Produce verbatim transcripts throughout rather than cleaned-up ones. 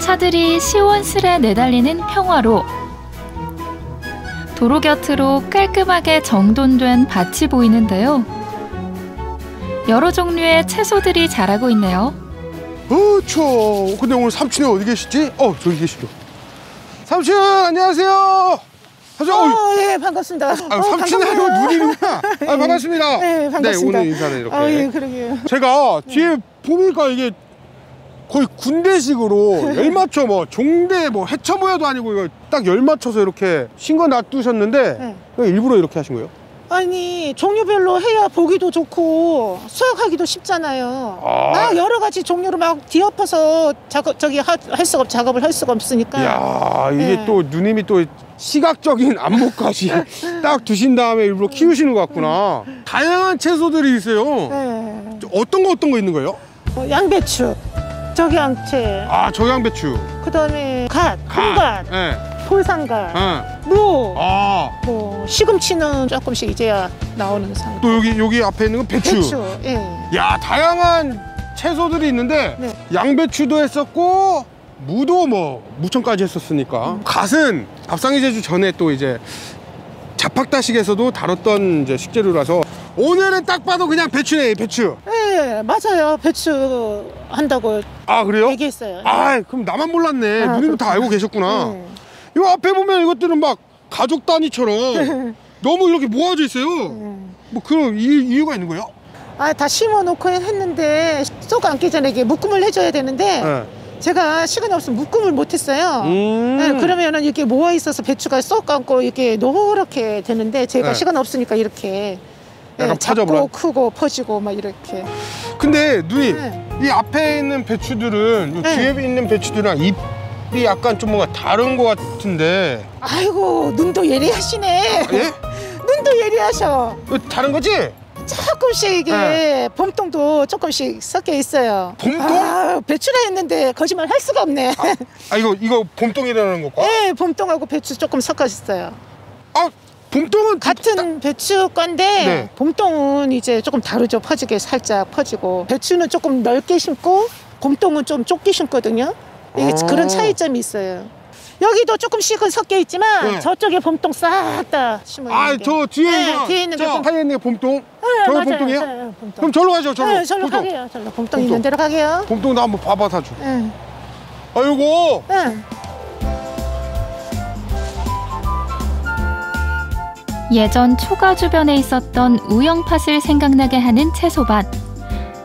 차들이 시원스레 내달리는 평화로, 도로 곁으로 깔끔하게 정돈된 밭이 보이는데요. 여러 종류의 채소들이 자라고 있네요. 어, 추워. 근데 오늘 삼촌이 어디 계시지? 어, 저기 계시죠. 삼촌, 안녕하세요. 삼촌, 어, 예, 반갑습니다. 아, 삼촌이 아니고 누님이구나. 아, 반갑습니다. 네, 반갑습니다. 네, 오늘 인사는 이렇게. 아, 예, 그러게요. 제가 뒤에 보니까 이게 거의 군대식으로 열 맞춰 뭐 종대 뭐 해쳐 모여도 아니고 이거 딱 열 맞춰서 이렇게 신거 놔두셨는데 네. 일부러 이렇게 하신 거예요? 아니, 종류별로 해야 보기도 좋고 수확하기도 쉽잖아요. 아, 막 여러 가지 종류로 막 뒤엎어서 작업, 저기 하, 할 수가, 작업을 할 수가 없으니까. 이야, 이게 네. 또 누님이 또 시각적인 안목까지 딱 두신 다음에 일부러 키우시는 것 같구나. 다양한 채소들이 있어요. 네. 어떤 거 어떤 거 있는 거예요? 어, 양배추, 적양채. 아, 적양배추. 그 다음에 갓, 콩갓, 네. 돌산갓, 네. 무. 아. 뭐 시금치는 조금씩 이제야 나오는 상태. 또 여기 여기 앞에 있는 건 배추. 배추. 예. 야, 다양한 채소들이 있는데 네. 양배추도 했었고 무도 뭐 무청까지 했었으니까. 음. 갓은 밥상의 제주 전에 또 이제 자팍다식에서도 다뤘던 이제 식재료라서. 오늘은 딱 봐도 그냥 배추네, 배추. 네, 맞아요. 배추 한다고. 아, 그래요? 얘기했어요. 아, 그럼 나만 몰랐네. 아, 누님도 다 알고 계셨구나. 네. 이 앞에 보면 이것들은 막 가족 단위처럼 너무 이렇게 모아져 있어요. 네. 뭐 그런 이유가 있는 거예요? 아, 다 심어 놓고 했는데 쏙 앉기 전에 이게 묶음을 해줘야 되는데 네. 제가 시간이 없으면 묶음을 못 했어요. 음 네, 그러면은 이렇게 모아 있어서 배추가 쏙 앉고 이렇게 노랗게 되는데 제가 네. 시간 없으니까 이렇게. 약간 네, 작고 크고 퍼지고 막 이렇게. 근데 누님 네. 이 앞에 있는 배추들은 이 뒤에 네. 있는 배추들이랑 잎이 약간 좀 뭔가 다른 것 같은데. 아이고, 눈도 예리하시네. 아, 예? 눈도 예리하셔. 다른 거지? 조금씩 이게 네. 봄동도 조금씩 섞여 있어요. 봄동? 아, 배추라 했는데 거짓말 할 수가 없네. 아, 아 이거 이거 봄동이라는 거고? 네, 봄동하고 배추 조금 섞어 있어요. 아. 봄동은 같은 배추과인데 네. 봄동은 이제 조금 다르죠. 퍼지게 살짝 퍼지고 배추는 조금 넓게 심고 봄동은 좀 좁게 심거든요. 이게 아 그런 차이점이 있어요. 여기도 조금씩은 섞여 있지만 네. 저쪽에 봄동 싹 다 심어요. 아, 저 뒤에, 네, 거, 뒤에 있는 저 파에 있는 게 봄동? 저 네, 봄동이에요? 네, 봄동. 그럼 절로 가죠. 절로. 네, 절로 봄동. 가게요. 절로 봄동, 봄동 있는 대로 가게요. 봄동 나 한번 봐봐 사줘. 네. 아이고. 네. 예전 초가 주변에 있었던 우영팥을 생각나게 하는 채소밭.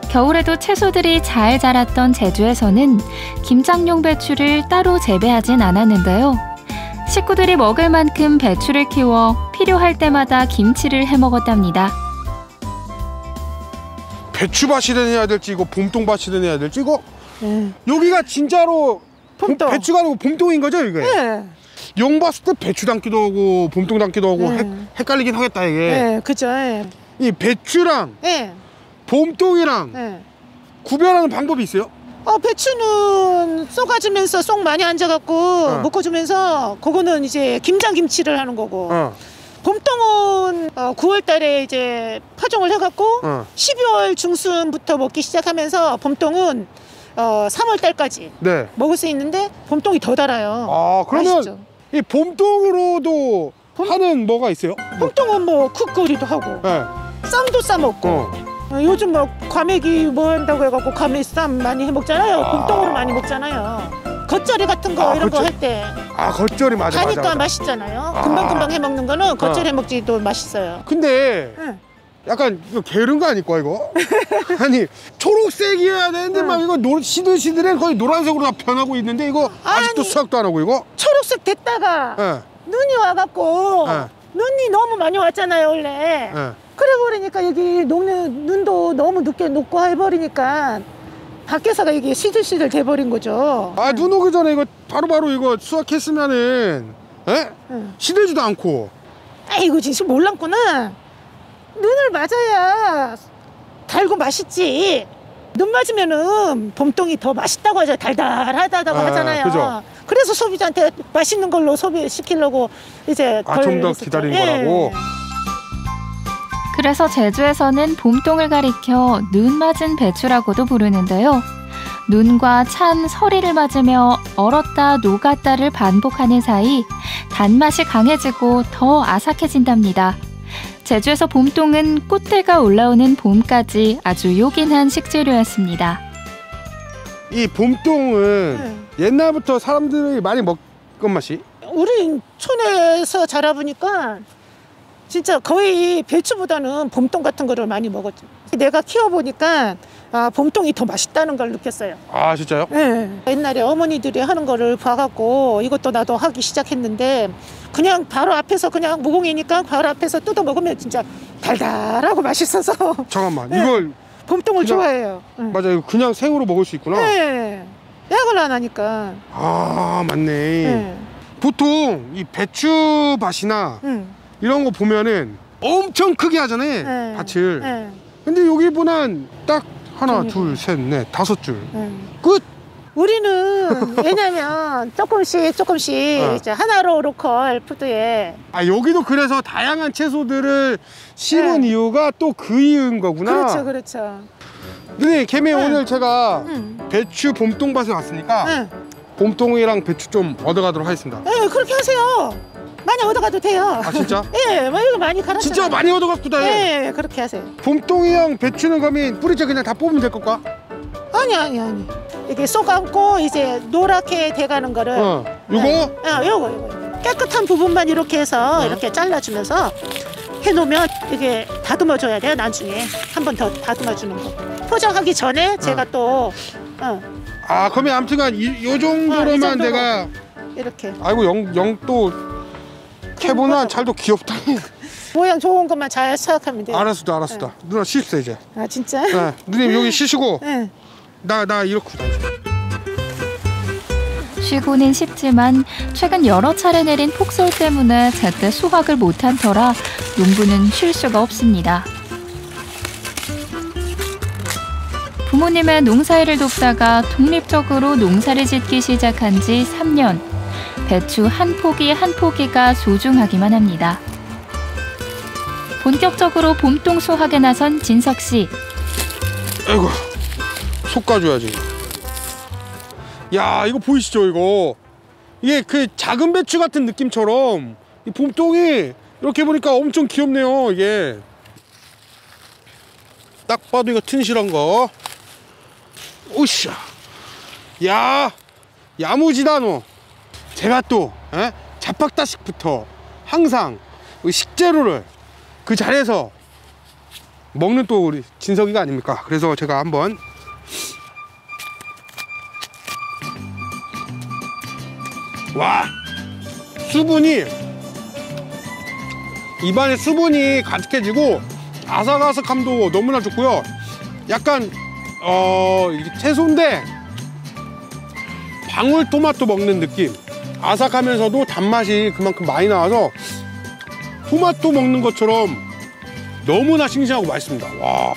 겨울에도 채소들이 잘 자랐던 제주에서는 김장용 배추를 따로 재배하진 않았는데요. 식구들이 먹을 만큼 배추를 키워 필요할 때마다 김치를 해먹었답니다. 배추밭이든 해야 될지 이거 봄동밭이든 해야 될지 이거 음. 여기가 진짜로 봄동. 배추가 아니고 봄동인 거죠 이거? 네. 영 봤을 때 배추 담기도 하고 봄동 담기도 하고 네. 헷, 헷갈리긴 하겠다 이게. 네, 그죠. 네. 이 배추랑 네. 봄동이랑 네. 구별하는 방법이 있어요? 어, 배추는 쏘가주면서 쏙 많이 앉아갖고 네. 묶어주면서 그거는 이제 김장김치를 하는 거고 네. 봄동은 어, 구월 달에 이제 파종을 해갖고 네. 십이월 중순부터 먹기 시작하면서 봄동은 어, 삼월 달까지 네. 먹을 수 있는데 봄동이 더 달아요. 아, 그러면 아시죠? 이 봄동으로도 봄? 하는 뭐가 있어요? 봄동은 뭐 국거리도 하고 네. 쌈도 싸먹고 어. 어, 요즘 뭐 과메기 뭐 한다고 해갖고 과메쌈 많이 해먹잖아요. 아. 봄동으로 많이 먹잖아요. 겉절이 같은 거 아, 이런 거 할 때 아, 겉절이 맞아 가니까 맞아, 맞아. 맛있잖아요. 아. 금방금방 해먹는 거는 겉절이 어. 해먹지 또 맛있어요. 근데 응. 약간 이거 게으른 거 아닐까 이거? 아니 초록색이어야 되는데 응. 막 이거 노, 시들시들해 거의 노란색으로 다 변하고 있는데 이거 아니, 아직도 수확도 안 하고 이거? 초록색 됐다가 응. 눈이 와갖고 응. 눈이 너무 많이 왔잖아요 원래. 응. 그래 버리니까 여기 녹는 눈도 너무 늦게 녹고 해버리니까 밖에서가 이게 시들시들 돼버린 거죠. 아, 눈 오기 전에 이거 바로바로 바로 이거 수확했으면은 에? 응. 시들지도 않고. 아이고 진짜 몰랐구나. 눈을 맞아야 달고 맛있지. 눈 맞으면은 봄동이 더 맛있다고 하죠. 달달하다고 아, 하잖아요. 그죠. 그래서 소비자한테 맛있는 걸로 소비시키려고 이제 아, 좀 더 기다린 예. 거라고. 그래서 제주에서는 봄동을 가리켜 눈 맞은 배추라고도 부르는데요. 눈과 찬 서리를 맞으며 얼었다 녹았다를 반복하는 사이 단맛이 강해지고 더 아삭해진답니다. 제주에서 봄동은 꽃대가 올라오는 봄까지 아주 요긴한 식재료였습니다. 이 봄동은 네. 옛날부터 사람들이 많이 먹던 맛이? 우리 촌에서 자라보니까 진짜 거의 배추보다는 봄동 같은 거를 많이 먹었죠. 내가 키워보니까 아, 봄동이 더 맛있다는 걸 느꼈어요. 아 진짜요? 네. 옛날에 어머니들이 하는 거를 봐갖고 이것도 나도 하기 시작했는데 그냥 바로 앞에서 그냥 무공이니까 바로 앞에서 뜯어 먹으면 진짜 달달하고 맛있어서. 잠깐만 네. 이걸 봄동을 그냥, 좋아해요. 응. 맞아 이거 그냥 생으로 먹을 수 있구나. 네. 약을 안 하니까. 아 맞네. 네. 보통 이 배추밭이나 응. 이런 거 보면은 엄청 크게 하잖아요. 네. 밭을. 네. 근데 여기보단 딱 하나, 둘, 셋, 넷, 다섯 줄. 네. 끝! 우리는 왜냐면 조금씩 조금씩 네. 이제 하나로 로컬 푸드에. 아 여기도 그래서 다양한 채소들을 심은 네. 이유가 또 그 이유인 거구나. 그렇죠, 그렇죠. 근데 개미 네. 오늘 제가 응. 배추 봄동밭에 왔으니까 응. 봄동이랑 배추 좀 얻어가도록 하겠습니다. 네, 그렇게 하세요. 많이 얻어가도 돼요. 아 진짜? 예, 뭐 이거 많이 갈았어요. 진짜 많이 얻어갔구나. 예, 그렇게 하세요. 봄동이랑 배추는 그러면 뿌리째 그냥 다 뽑으면 될 것과? 아니 아니 아니. 이게 쏙 감고 이제 노랗게 돼가는 거를. 어, 요거? 어, 요거 요거. 깨끗한 부분만 이렇게 해서 어? 이렇게 잘라주면서 해놓으면 이게 다듬어줘야 돼요. 나중에 한 번 더 다듬어주는 거. 포장하기 전에 제가 어. 또. 어. 아 그러면 아무튼간 이 요 정도로만 어, 내가. 이렇게. 아이고 영 영 또. 캐보나 잘도 귀엽다. 모양 좋은 것만 잘 생각하면 돼요. 알았어도 알았어도. 응. 누나 쉬십시오 이제. 아 진짜? 네. 누님 여기 쉬시고 나나 나 이렇게. 쉬고는 쉽지만 최근 여러 차례 내린 폭설 때문에 제때 수확을 못한 터라 농부는 쉴 수가 없습니다. 부모님의 농사일을 돕다가 독립적으로 농사를 짓기 시작한 지 삼 년. 배추 한 포기 한 포기가 소중하기만 합니다. 본격적으로 봄동 수확에 나선 진석 씨. 아이고, 속 까줘야지. 야, 이거 보이시죠, 이거? 이게 그 작은 배추 같은 느낌처럼 이 봄동이 이렇게 보니까 엄청 귀엽네요, 이게. 딱 봐도 이거 튼실한 거. 오이씨. 야, 야무지다, 너. 제가 또 에? 잡박다식부터 항상 식재료를 그 자리에서 먹는 또 우리 진석이가 아닙니까? 그래서 제가 한번 와 수분이 입안에 수분이 가득해지고 아삭아삭함도 너무나 좋고요. 약간 어 채소인데 방울토마토 먹는 느낌. 아삭하면서도 단맛이 그만큼 많이 나와서 토마토 먹는 것처럼 너무나 싱싱하고 맛있습니다. 와.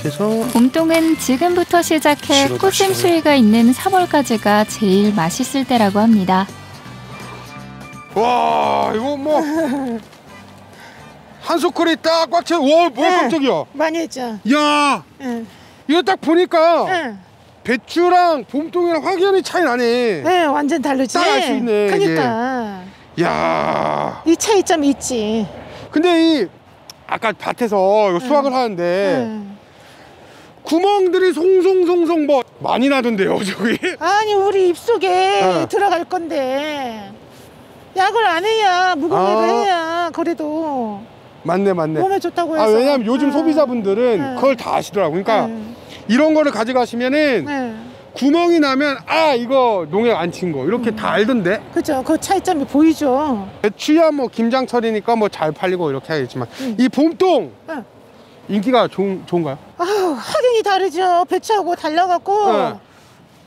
그래서 봄동은 지금부터 시작해 꽃샘 수위가 있는 삼월까지가 제일 맛있을 때라고 합니다. 와 이거 뭐 한 소쿠리 딱 꽉 채워. 와 뭐야 응, 깜짝이야. 많이 했죠. 이야 응. 이거 딱 보니까 응. 배추랑 봄동이랑 확연히 차이 나네. 네, 완전 다르지. 딱 알 수 있네. 그러니까. 이게. 이야. 이 차이점이 있지. 근데 이 아까 밭에서 응. 수확을 하는데 응. 구멍들이 송송송송 뭐 많이 나던데요, 저기? 아니 우리 입속에 어. 들어갈 건데 약을 안 해야 무공약을 아. 해야 그래도. 맞네, 맞네. 몸에 좋다고 해서. 아, 왜냐면 요즘 응. 소비자분들은 응. 그걸 다 아시더라고. 그러니까. 응. 이런 거를 가져가시면은 네. 구멍이 나면 아 이거 농약 안 친 거 이렇게 음. 다 알던데. 그죠. 그 차이점이 보이죠. 배추야 뭐 김장철이니까 뭐 잘 팔리고 이렇게 하겠지만 음. 이 봄동 네. 인기가 좋은, 좋은가요? 아유 확연히 다르죠. 배추하고 달라갖고 네.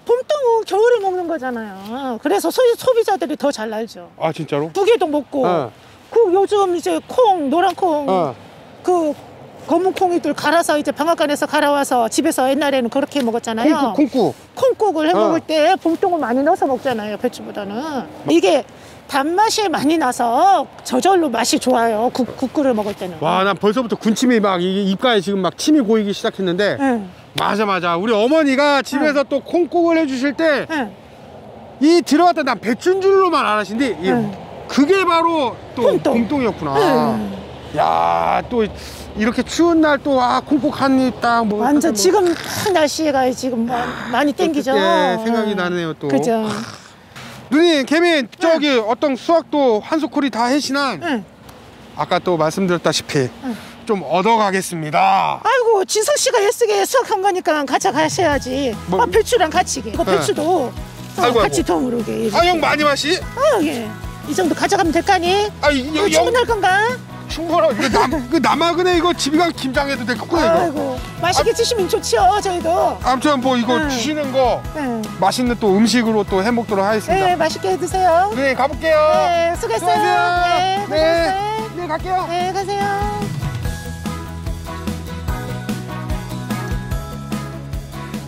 봄동은 겨울에 먹는 거잖아요. 그래서 소, 소비자들이 더 잘 알죠. 아 진짜로? 두 개도 먹고 네. 그 요즘 이제 콩 노란콩 네. 그 검은 콩이들 갈아서 이제 방앗간에서 갈아와서 집에서 옛날에는 그렇게 먹었잖아요. 콩국. 콩국을 해 먹을 어. 때 봄동을 많이 넣어서 먹잖아요. 배추보다는. 이게 단맛이 많이 나서 저절로 맛이 좋아요. 국, 국구를 먹을 때는. 와, 난 벌써부터 군침이 막 입가에 지금 막 침이 고이기 시작했는데 응. 맞아 맞아. 우리 어머니가 집에서 응. 또 콩국을 해주실 때 이 응. 들어갔다 난 배추인 줄로만 알았는데 응. 그게 바로 또 콩똥. 콩똥이었구나. 응. 야, 또 이렇게 추운 날 또 아 콩국 한 입 딱 뭐 완전 뭐. 지금 날씨가 지금 뭐 많이 땡기죠. 네, 생각이 응. 나네요 또. 그죠. 누님, 개민 저기 응. 어떤 수확도 한 소쿠리 다 해시난 응. 아까 또 말씀드렸다시피 응. 좀 얻어가겠습니다. 아이고, 진성씨가 애쓰게 수확한 거니까 같이 가셔야지. 뭐. 아, 배추랑 같이 이거 배추도 네. 어, 아이고, 같이 도움으로게. 아, 형 많이 마시? 아, 예. 이 정도 가져가면 될까니? 아, 이거 충분할 건가? 충분하고 이거 남, 그 남아그네 이거 집이가 김장해도 되겠구나. 아이고, 이거 맛있게 아, 드시면 좋지요 저희도. 아무튼 뭐 이거 응. 주시는 거 응. 맛있는 또 음식으로 또 해먹도록 하겠습니다. 네, 맛있게 드세요. 네, 가볼게요. 네, 수고했어요. 수고하세요. 네, 네, 네, 네, 갈게요. 네, 가세요.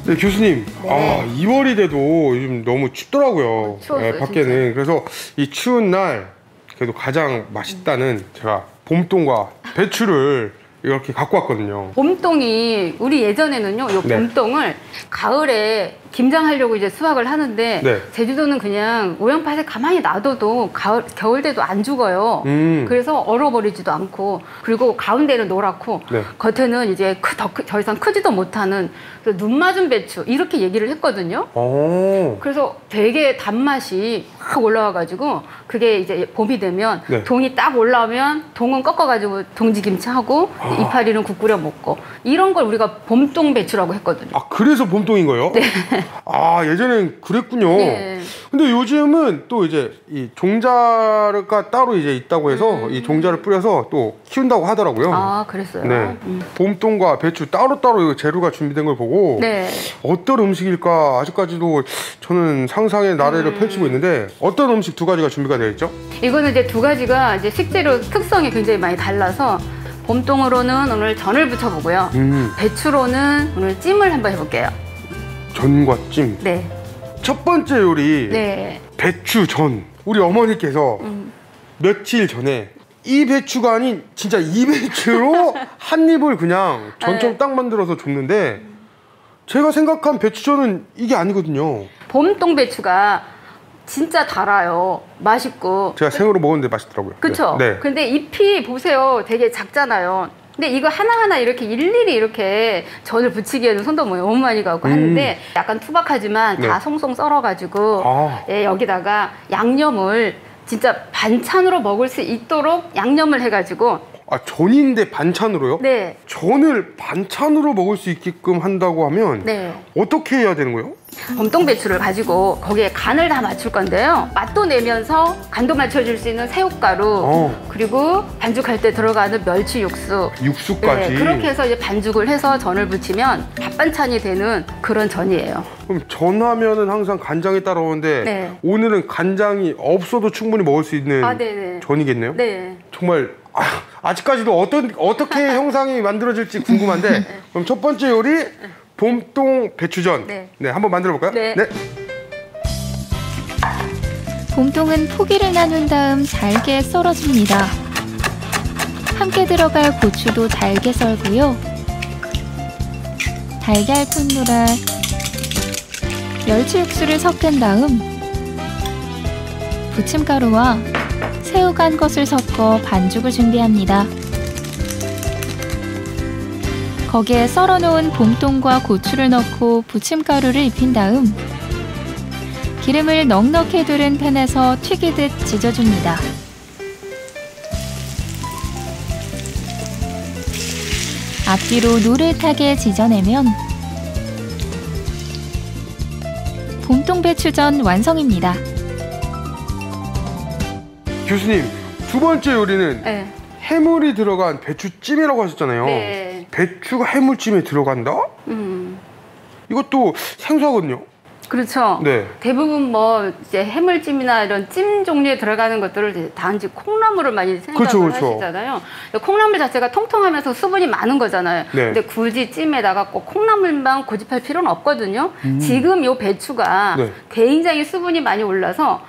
네, 교수님, 네. 아, 이월이 돼도 요즘 너무 춥더라고요. 추웠어요, 네, 밖에는. 진짜. 그래서 이 추운 날 그래도 가장 맛있다는 음. 제가 봄동과 배추를 이렇게 갖고 왔거든요. 봄동이 우리 예전에는요, 이 봄동을 네. 가을에 김장하려고 이제 수확을 하는데 네. 제주도는 그냥 오양팥에 가만히 놔둬도 가을, 겨울 돼도 안 죽어요. 음. 그래서 얼어버리지도 않고, 그리고 가운데는 노랗고 네. 겉에는 이제 크, 더, 더 이상 크지도 못하는 눈 맞은 배추 이렇게 얘기를 했거든요. 오. 그래서 되게 단맛이 확 올라와가지고 그게 이제 봄이 되면 네. 동이 딱 올라오면 동은 꺾어가지고 동지김치하고 아. 이파리는 국 끓여 먹고 이런 걸 우리가 봄동 배추라고 했거든요. 아, 그래서 봄동인 거예요? 네. 아, 예전엔 그랬군요. 네. 근데 요즘은 또 이제 이 종자가 따로 이제 있다고 해서 음. 이 종자를 뿌려서 또 키운다고 하더라고요. 아, 그랬어요? 네. 음. 봄동과 배추 따로따로 재료가 준비된 걸 보고 네. 어떤 음식일까 아직까지도 저는 상상의 나래를 음. 펼치고 있는데 어떤 음식 두 가지가 준비가 되어 있죠? 이거는 이제 두 가지가 이제 식재료 특성이 굉장히 많이 달라서 봄동으로는 오늘 전을 부쳐보고요. 음. 배추로는 오늘 찜을 한번 해볼게요. 전과 찜. 네. 첫 번째 요리 네. 배추전. 우리 어머니께서 음. 며칠 전에 이 배추가 아닌 진짜 이 배추로 한 입을 그냥 전처럼 딱 만들어서 줬는데 제가 생각한 배추전은 이게 아니거든요. 봄동 배추가 진짜 달아요. 맛있고. 제가 생으로 먹었는데 맛있더라고요. 그쵸? 네. 근데 잎이 보세요. 되게 작잖아요. 근데 이거 하나하나 이렇게 일일이 이렇게 전을 부치기에는 손도 너무 많이 가고 음. 하는데 약간 투박하지만 네. 다 송송 썰어가지고 아. 예, 여기다가 양념을 진짜 반찬으로 먹을 수 있도록 양념을 해가지고. 아, 전인데 반찬으로요? 네. 전을 반찬으로 먹을 수 있게끔 한다고 하면 네. 어떻게 해야 되는 거예요? 봄동 배추를 가지고 거기에 간을 다 맞출 건데요. 맛도 내면서 간도 맞춰줄 수 있는 새우가루 어. 그리고 반죽할 때 들어가는 멸치 육수 육수까지 네, 그렇게 해서 이제 반죽을 해서 전을 부치면 밥반찬이 되는 그런 전이에요. 그럼 전하면은 항상 간장이 따라오는데 네. 오늘은 간장이 없어도 충분히 먹을 수 있는 아, 전이겠네요? 네. 정말 아, 아직까지도 어떤, 어떻게 형상이 만들어질지 궁금한데 네. 그럼 첫 번째 요리 봄동 배추전. 네. 네, 한번 만들어 볼까요? 네. 네. 봄동은 포기를 나눈 다음 잘게 썰어줍니다. 함께 들어갈 고추도 잘게 썰고요. 달걀 풋노라, 멸치 육수를 섞은 다음 부침가루와 새우 간 것을 섞어 반죽을 준비합니다. 거기에 썰어놓은 봄동과 고추를 넣고 부침가루를 입힌 다음 기름을 넉넉히 두른 팬에서 튀기듯 지져줍니다. 앞뒤로 노릇하게 지져내면 봄동 배추전 완성입니다. 교수님, 두 번째 요리는 네. 해물이 들어간 배추찜이라고 하셨잖아요. 네. 배추가 해물찜에 들어간다? 음. 이것도 생소하거든요. 그렇죠. 네. 대부분 뭐 이제 해물찜이나 이런 찜 종류에 들어가는 것들을 단지 콩나물을 많이 생각을 그렇죠, 그렇죠. 하시잖아요. 콩나물 자체가 통통하면서 수분이 많은 거잖아요. 네. 근데 굳이 찜에다가 꼭 콩나물만 고집할 필요는 없거든요. 음. 지금 요 배추가 네. 굉장히 수분이 많이 올라서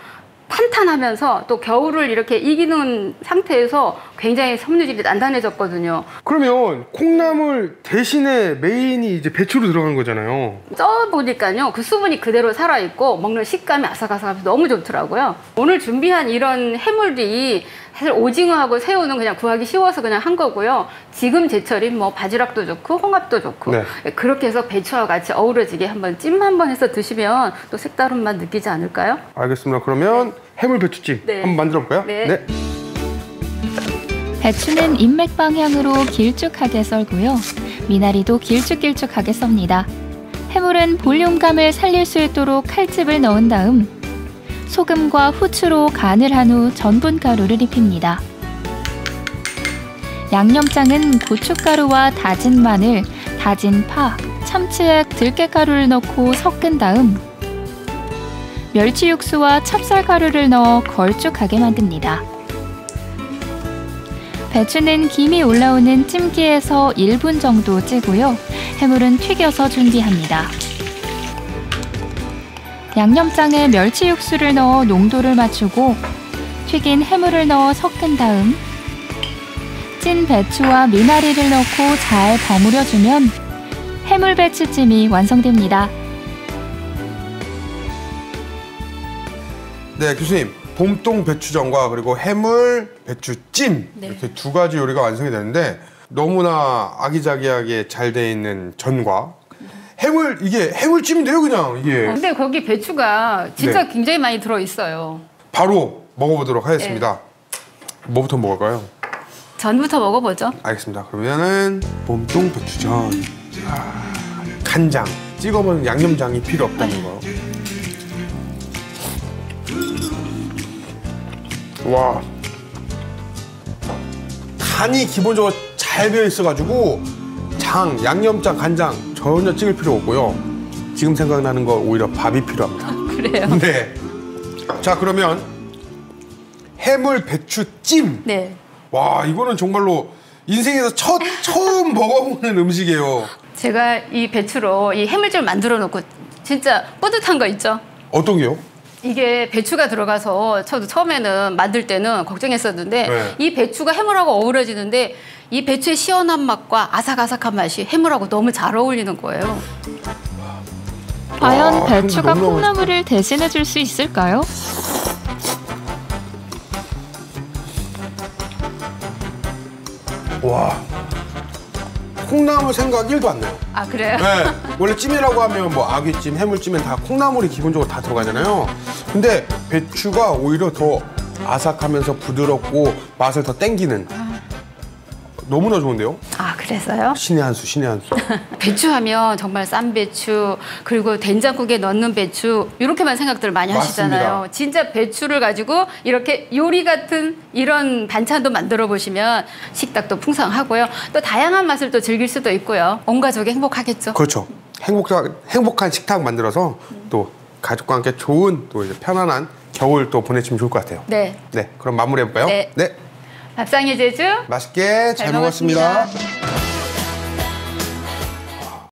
탄탄하면서 또 겨울을 이렇게 이기는 상태에서 굉장히 섬유질이 단단해졌거든요. 그러면 콩나물 대신에 메인이 이제 배추로 들어간 거잖아요. 쪄보니까요, 그 수분이 그대로 살아있고 먹는 식감이 아삭아삭하면서 너무 좋더라고요. 오늘 준비한 이런 해물이 사실 오징어하고 새우는 그냥 구하기 쉬워서 그냥 한 거고요. 지금 제철인 뭐 바지락도 좋고 홍합도 좋고, 네, 그렇게 해서 배추와 같이 어우러지게 한번 찜 한번 해서 드시면 또 색다른 맛 느끼지 않을까요? 알겠습니다. 그러면 해물 배추찜, 네, 한번 만들어 볼까요? 네. 네. 배추는 잎맥 방향으로 길쭉하게 썰고요. 미나리도 길쭉길쭉하게 썹니다. 해물은 볼륨감을 살릴 수 있도록 칼집을 넣은 다음 소금과 후추로 간을 한 후 전분가루를 입힙니다. 양념장은 고춧가루와 다진 마늘, 다진 파, 참치액, 들깨가루를 넣고 섞은 다음 멸치 육수와 찹쌀가루를 넣어 걸쭉하게 만듭니다. 배추는 김이 올라오는 찜기에서 일 분 정도 찌고요. 해물은 튀겨서 준비합니다. 양념장에 멸치 육수를 넣어 농도를 맞추고 튀긴 해물을 넣어 섞은 다음 찐 배추와 미나리를 넣고 잘 버무려주면 해물 배추찜이 완성됩니다. 네, 교수님, 봄동 배추전과 그리고 해물 배추찜, 네, 이렇게 두 가지 요리가 완성이 되는데 너무나 아기자기하게 잘 돼 있는 전과 해물, 이게 해물찜인데요, 그냥 이게. 근데 거기 배추가 진짜, 네, 굉장히 많이 들어있어요. 바로 먹어보도록 하겠습니다. 네. 뭐부터 먹을까요? 전부터 먹어보죠. 알겠습니다. 그러면은 봄동 배추전. 음. 아, 간장 찍어 먹는 양념장이 필요 없다는 거. 와, 간이 기본적으로 잘 배어 있어가지고 장, 양념장, 간장 전혀 찍을 필요 없고요. 지금 생각나는 거 오히려 밥이 필요합니다. 아, 그래요? 네. 자, 그러면 해물 배추찜. 네. 와, 이거는 정말로 인생에서 첫 처음 먹어보는 음식이에요. 제가 이 배추로 이 해물찜을 만들어 놓고 진짜 뿌듯한 거 있죠? 어떤 게요? 이게 배추가 들어가서 저도 처음에는 만들 때는 걱정했었는데, 네, 이 배추가 해물하고 어우러지는데 이 배추의 시원한 맛과 아삭아삭한 맛이 해물하고 너무 잘 어울리는 거예요. 과연 와, 배추가 콩나물을 대신해 줄 수 있을까요? 와, 콩나물 생각 일도 안 나요. 아, 그래요? 네. 원래 찜이라고 하면 뭐 아귀찜, 해물찜엔 다 콩나물이 기본적으로 다 들어가잖아요. 근데 배추가 오히려 더 아삭하면서 부드럽고 맛을 더 땡기는. 아, 너무나 좋은데요? 아, 그래서요? 신의 한 수, 신의 한 수. 배추하면 정말 쌈배추, 그리고 된장국에 넣는 배추, 이렇게만 생각들 많이 맞습니다. 하시잖아요. 진짜 배추를 가지고 이렇게 요리 같은 이런 반찬도 만들어 보시면 식탁도 풍성하고요. 또 다양한 맛을 또 즐길 수도 있고요. 온 가족이 행복하겠죠. 그렇죠. 행복한, 행복한 식탁 만들어서 또 가족과 함께 좋은, 또 이제 편안한 겨울 또 보내시면 좋을 것 같아요. 네. 네, 그럼 마무리해볼까요? 네. 네. 밥상의 제주 맛있게 잘, 잘 먹었습니다. 먹었습니다.